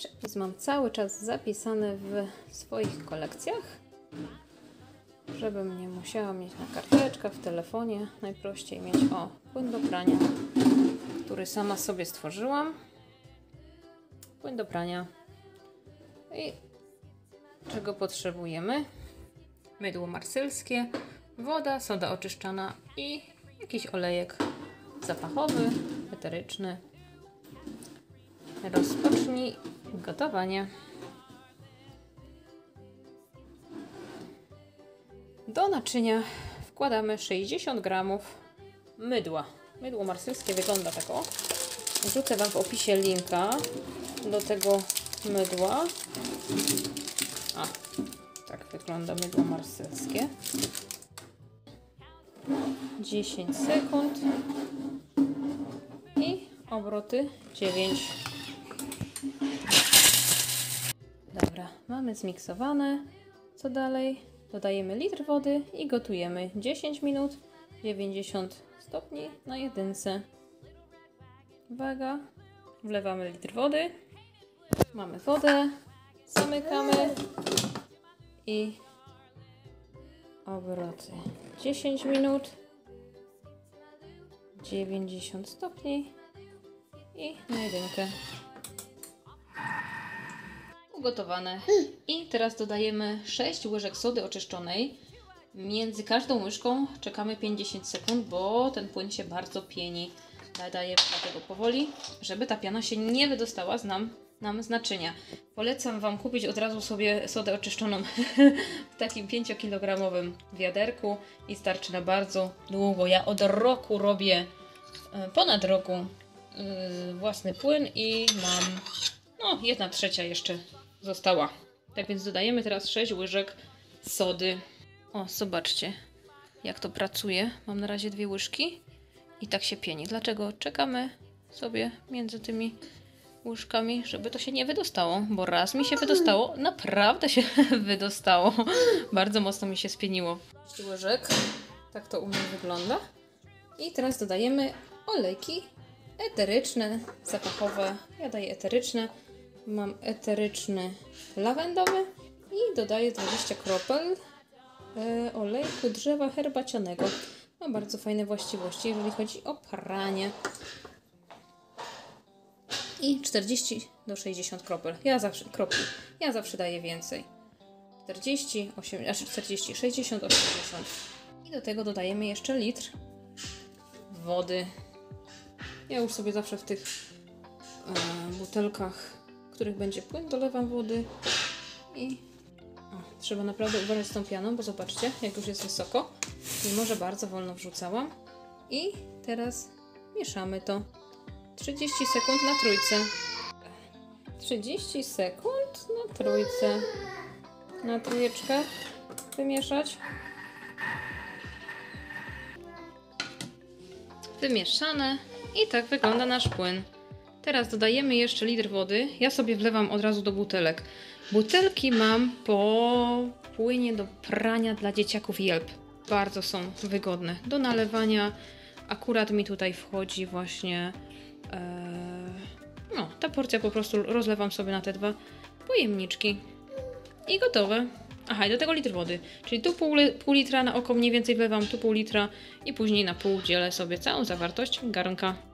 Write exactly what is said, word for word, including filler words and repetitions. Przepis mam cały czas zapisany w swoich kolekcjach, żebym nie musiała mieć na karteczkach, w telefonie. Najprościej mieć o płyn do prania, który sama sobie stworzyłam. Płyn do prania. I czego potrzebujemy? Mydło marsylskie, woda, soda oczyszczana i jakiś olejek zapachowy, eteryczny. Rozpocznij gotowanie. Do naczynia wkładamy sześćdziesiąt gramów mydła. Mydło marsylskie wygląda tak o. Wrzucę Wam w opisie linka do tego mydła. A, tak wygląda mydło marsylskie. dziesięć sekund. I obroty dziewięć. Dobra, mamy zmiksowane. Co dalej? Dodajemy litr wody i gotujemy dziesięć minut, dziewięćdziesiąt stopni na jedynce. Uwaga, wlewamy litr wody, mamy wodę, zamykamy i obroty dziesięć minut, dziewięćdziesiąt stopni i na jedynkę. Ugotowane. I teraz dodajemy sześć łyżek sody oczyszczonej. Między każdą łyżką czekamy pięćdziesiąt sekund, bo ten płyn się bardzo pieni. Dodajemy dlatego powoli, żeby ta piana się nie wydostała z nam, nam z naczynia. Polecam Wam kupić od razu sobie sodę oczyszczoną w takim pięciokilogramowym wiaderku i starczy na bardzo długo. Ja od roku robię, ponad roku, yy, własny płyn i mam... No, jedna trzecia jeszcze została. Tak więc dodajemy teraz sześć łyżek sody. O, zobaczcie, jak to pracuje. Mam na razie dwie łyżki i tak się pieni. Dlaczego? Czekamy sobie między tymi łyżkami, żeby to się nie wydostało, bo raz mi się wydostało, naprawdę się wydostało. Bardzo mocno mi się spieniło. sześć łyżek, tak to u mnie wygląda. I teraz dodajemy olejki eteryczne, zapachowe. Ja daję eteryczne. Mam eteryczny lawendowy i dodaję dwadzieścia kropel y, olejku drzewa herbacianego. Ma bardzo fajne właściwości, jeżeli chodzi o pranie. I czterdzieści do sześćdziesięciu kropel. Ja zawsze, kropli. Ja zawsze daję więcej. czterdzieści, osiemdziesiąt, sześćdziesiąt, osiemdziesiąt. I do tego dodajemy jeszcze litr wody. Ja już sobie zawsze w tych e, butelkach, których będzie płyn, dolewam wody i o, trzeba naprawdę uważać z tą pianą, bo zobaczcie, jak już jest wysoko, mimo że bardzo wolno wrzucałam. I teraz mieszamy to. trzydzieści sekund na trójce. trzydzieści sekund na trójce. Na trójeczkę wymieszać. Wymieszane. I tak wygląda nasz płyn. Teraz dodajemy jeszcze litr wody. Ja sobie wlewam od razu do butelek. Butelki mam po płynie do prania dla dzieciaków Yelp. Bardzo są wygodne do nalewania. Akurat mi tutaj wchodzi właśnie ee, no, ta porcja, po prostu rozlewam sobie na te dwa pojemniczki. I gotowe. Aha, i do tego litr wody. Czyli tu pół, pół litra na oko mniej więcej wlewam, tu pół litra i później na pół dzielę sobie całą zawartość garnka.